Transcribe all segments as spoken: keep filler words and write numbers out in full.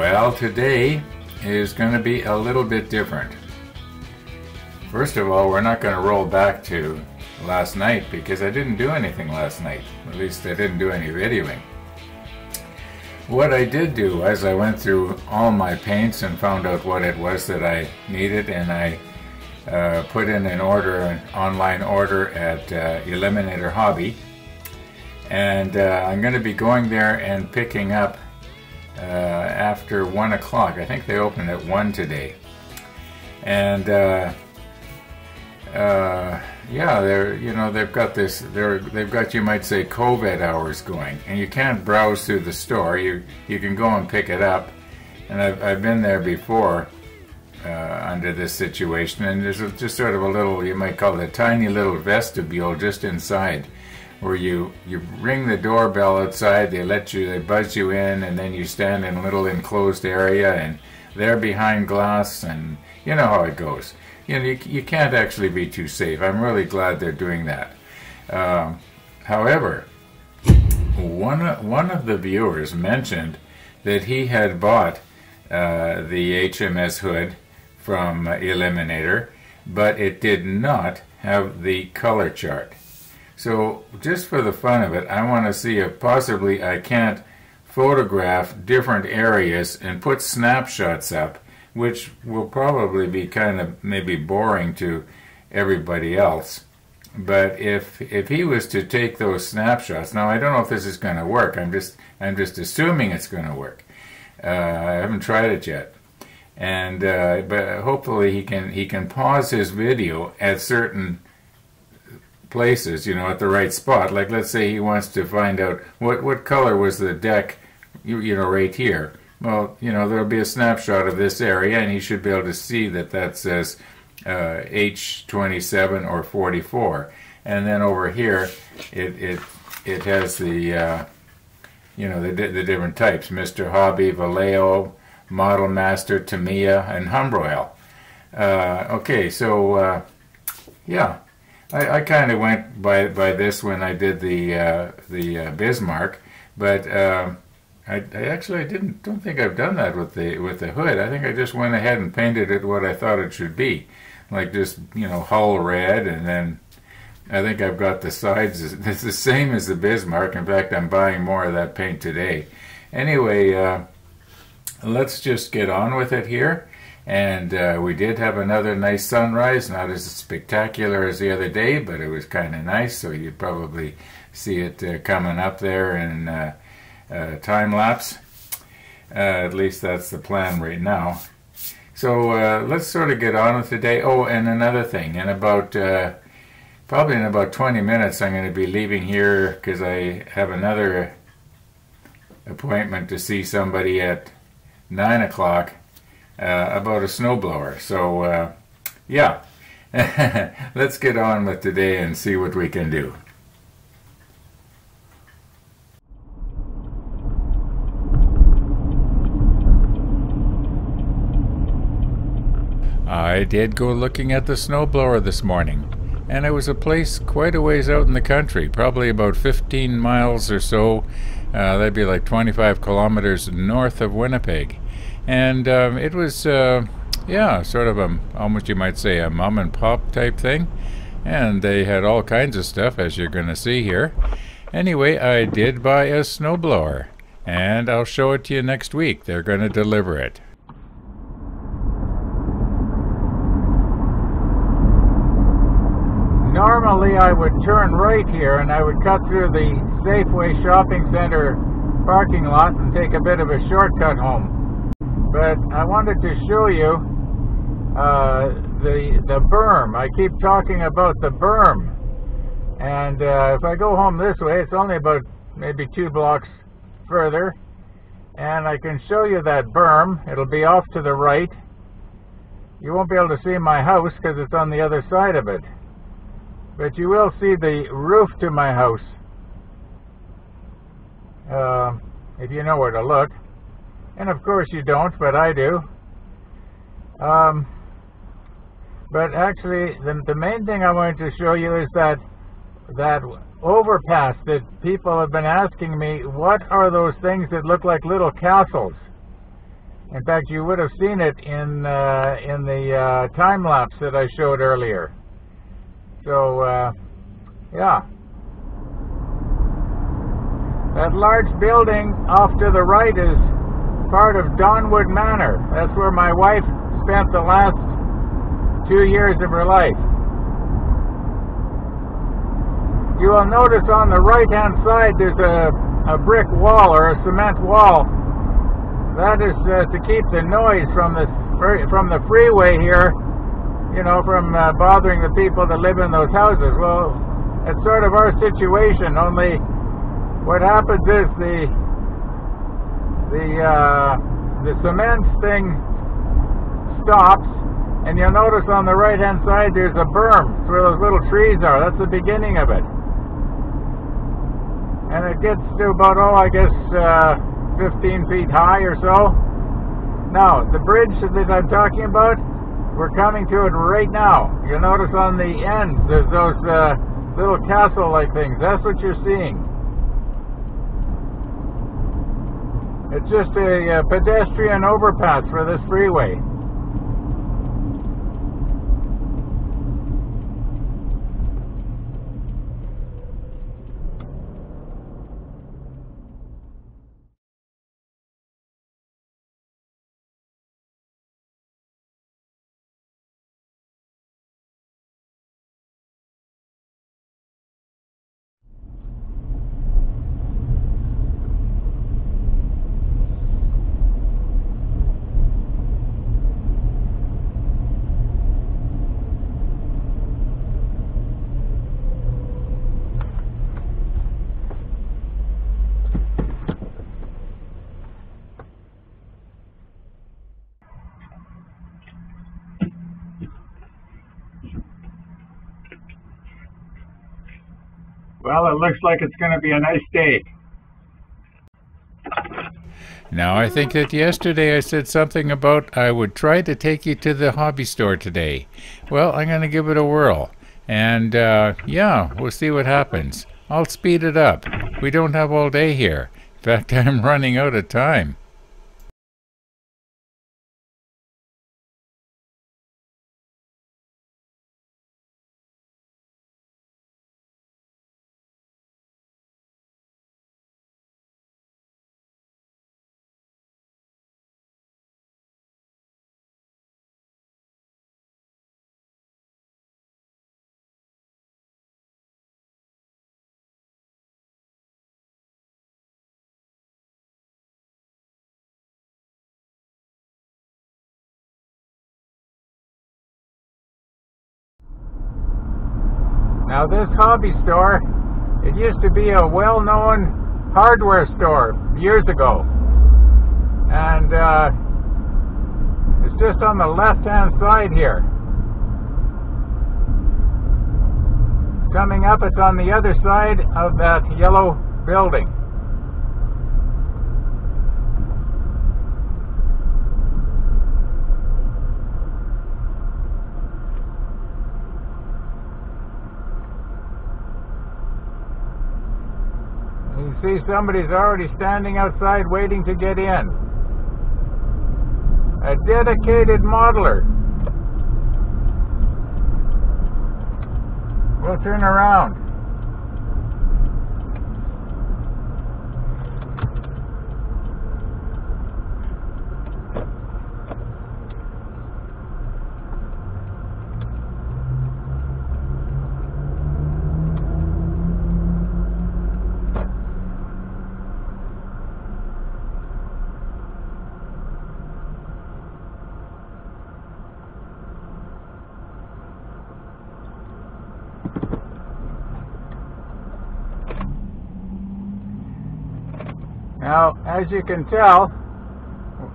Well, today is going to be a little bit different. First of all, we're not going to roll back to last night because I didn't do anything last night. At least I didn't do any videoing. What I did do was I went through all my paints and found out what it was that I needed, and I uh, put in an order, an online order at uh, Eliminator Hobby. And uh, I'm going to be going there and picking up uh, after one o'clock. I think they open at one today. And uh, uh, yeah, they're you know they've got this they're they've got, you might say, COVID hours going, and you can't browse through the store. You you can go and pick it up, and I've I've been there before uh, under this situation, and there's just sort of a little, you might call it a tiny little vestibule just inside, where you you ring the doorbell outside, they let you, they buzz you in, and then you stand in a little enclosed area, and they're behind glass, and you know how it goes. You know, you, you can't actually be too safe. I'm really glad they're doing that. Um, however, one one of the viewers mentioned that he had bought uh, the H M S Hood from Eliminator, but it did not have the color chart. So just for the fun of it, I want to see if possibly I can't photograph different areas and put snapshots up, which will probably be kind of maybe boring to everybody else. But if if he was to take those snapshots, now I don't know if this is going to work. I'm just I'm just assuming it's going to work. Uh, I haven't tried it yet, and uh, but hopefully he can he can pause his video at certain places, you know, at the right spot. Like, let's say he wants to find out what what color was the deck, you you know, right here. Well, you know, there'll be a snapshot of this area, and he should be able to see that that says uh, H twenty-seven or forty-four. And then over here, it it it has the uh, you know the the different types: Mister Hobby, Vallejo, Model Master, Tamiya, and Humbrol. Uh, okay, so uh, yeah, I, I kind of went by by this when I did the uh, the uh, Bismarck, but. Uh, I, I actually I didn't don't think I've done that with the with the hood. I think I just went ahead and painted it what I thought it should be, like just, you know, hull red, and then I think I've got the sides. It's the same as the Bismarck. In fact, I'm buying more of that paint today. Anyway, uh, let's just get on with it here. And uh, we did have another nice sunrise. Not as spectacular as the other day, but it was kind of nice. So you'd probably see it uh, coming up there and. Uh, Uh, time lapse. Uh, at least that's the plan right now. So uh, let's sort of get on with the day. Oh, and another thing. In about uh, probably in about twenty minutes, I'm going to be leaving here because I have another appointment to see somebody at nine o'clock uh, about a snowblower. So uh, yeah, let's get on with today and see what we can do. I did go looking at the snowblower this morning, and it was a place quite a ways out in the country, probably about fifteen miles or so. Uh, that'd be like twenty-five kilometers north of Winnipeg. And um, it was, uh, yeah, sort of a, almost you might say, a mom and pop type thing. And they had all kinds of stuff, as you're going to see here. Anyway, I did buy a snowblower, and I'll show it to you next week. They're going to deliver it. Normally I would turn right here and I would cut through the Safeway shopping center parking lot and take a bit of a shortcut home. But I wanted to show you uh, the, the berm. I keep talking about the berm. And uh, if I go home this way, it's only about maybe two blocks further. And I can show you that berm. It'll be off to the right. You won't be able to see my house because it's on the other side of it. But you will see the roof to my house, uh, if you know where to look. And of course you don't, but I do. Um, but actually, the, the main thing I wanted to show you is that that overpass that people have been asking me, what are those things that look like little castles? In fact, you would have seen it in uh, in the uh, time lapse that I showed earlier. So uh, yeah, that large building off to the right is part of Donwood Manor. That's where my wife spent the last two years of her life. You will notice on the right-hand side there's a, a brick wall or a cement wall. That is uh, to keep the noise from the from the freeway here, you know, from uh, bothering the people that live in those houses. Well, it's sort of our situation. Only what happens is the the uh, the cement thing stops, and you'll notice on the right-hand side there's a berm. It's where those little trees are. That's the beginning of it. And it gets to about, oh, I guess uh, fifteen feet high or so. Now, the bridge that I'm talking about, we're coming to it right now. You'll notice on the ends, there's those uh, little castle-like things. That's what you're seeing. It's just a uh, pedestrian overpass for this freeway. Well, it looks like it's going to be a nice day. Now, I think that yesterday I said something about I would try to take you to the hobby store today. Well, I'm going to give it a whirl. And, uh, yeah, we'll see what happens. I'll speed it up. We don't have all day here. In fact, I'm running out of time. Now this hobby store, it used to be a well-known hardware store years ago, and uh, it's just on the left-hand side here. Coming up, it's on the other side of that yellow building. See, somebody's already standing outside waiting to get in. A dedicated modeler. We'll turn around. Now, as you can tell,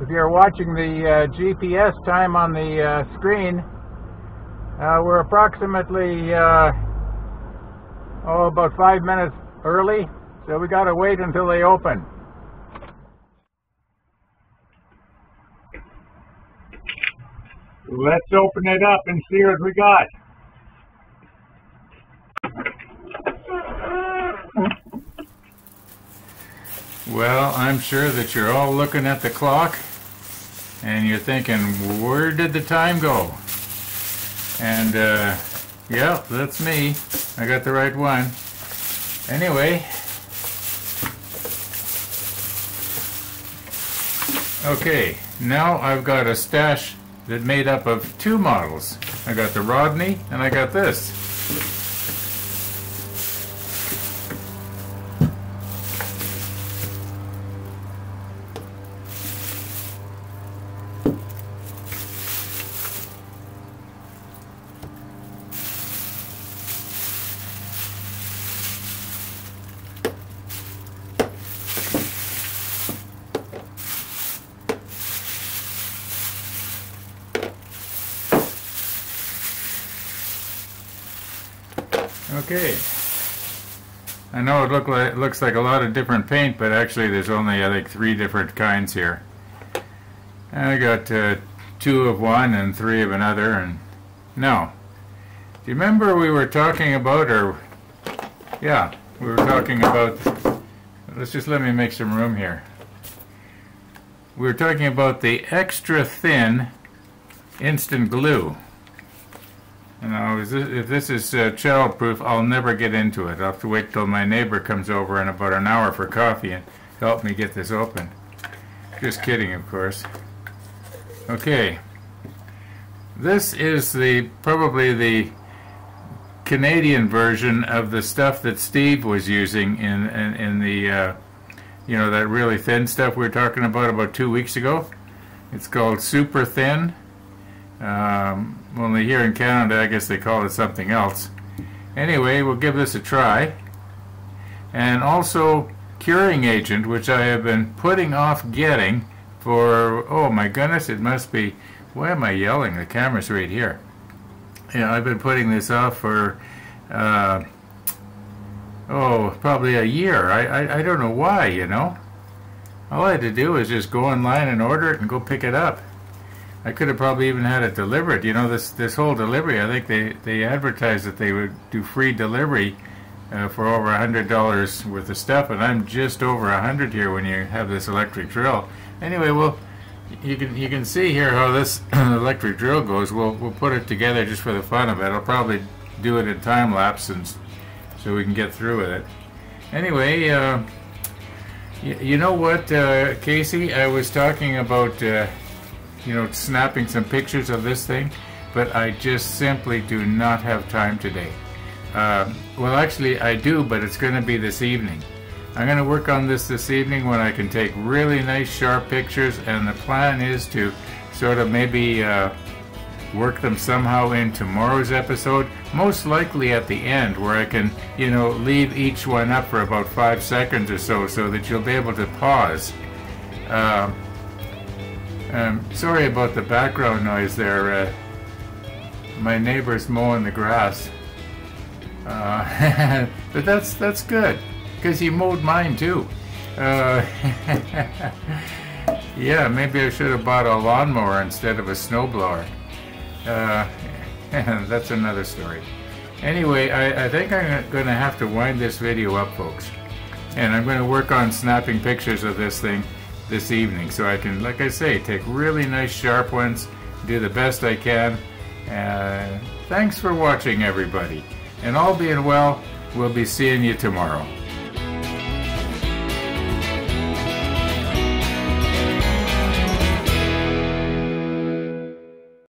if you're watching the uh, G P S time on the uh, screen, uh, we're approximately uh, oh, about five minutes early, so we got to wait until they open. Let's open it up and see what we got. Well, I'm sure that you're all looking at the clock. and you're thinking, where did the time go? And uh, yeah, that's me. I got the right one. Anyway. Okay, now I've got a stash that made up of two models. I got the Rodney and I got this. Okay, I know it, look like, it looks like a lot of different paint, but actually there's only, I think, three different kinds here. I got uh, two of one and three of another. And now, do you remember we were talking about, or, yeah, we were talking about, let's just let me make some room here. We were talking about the extra thin instant glue. Now, if this is uh, child-proof, I'll never get into it. I'll have to wait till my neighbor comes over in about an hour for coffee and help me get this open. Just kidding, of course. Okay. This is the probably the Canadian version of the stuff that Steve was using in, in, in the, uh, you know, that really thin stuff we were talking about about two weeks ago. It's called super thin. Um, only here in Canada, I guess they call it something else. Anyway, we'll give this a try. And also, curing agent, which I have been putting off getting for, oh my goodness, it must be, why am I yelling? The camera's right here. Yeah, I've been putting this off for, uh, oh, probably a year. I, I, I don't know why, you know. All I had to do was just go online and order it and go pick it up. I could have probably even had it delivered. You know, this this whole delivery, I think they, they advertised that they would do free delivery uh, for over one hundred dollars worth of stuff, and I'm just over one hundred here when you have this electric drill. Anyway, well, you can you can see here how this electric drill goes. We'll, we'll put it together just for the fun of it. I'll probably do it in time lapse and so we can get through with it. Anyway, uh, y you know what, uh, Casey? I was talking about... Uh, you know, snapping some pictures of this thing, but I just simply do not have time today. Uh, well, actually I do, but it's going to be this evening. I'm going to work on this this evening when I can take really nice sharp pictures, and the plan is to sort of maybe uh, work them somehow in tomorrow's episode, most likely at the end, where I can, you know, leave each one up for about five seconds or so, so that you'll be able to pause. Uh, Um, sorry about the background noise there. Uh, my neighbor's mowing the grass, uh, but that's that's good because he mowed mine too. Uh, yeah, maybe I should have bought a lawnmower instead of a snowblower. Uh, that's another story. Anyway, I, I think I'm going to have to wind this video up, folks, and I'm going to work on snapping pictures of this thing this evening, so I can, like I say, take really nice sharp ones, do the best I can. Uh, thanks for watching, everybody, and all being well, we'll be seeing you tomorrow.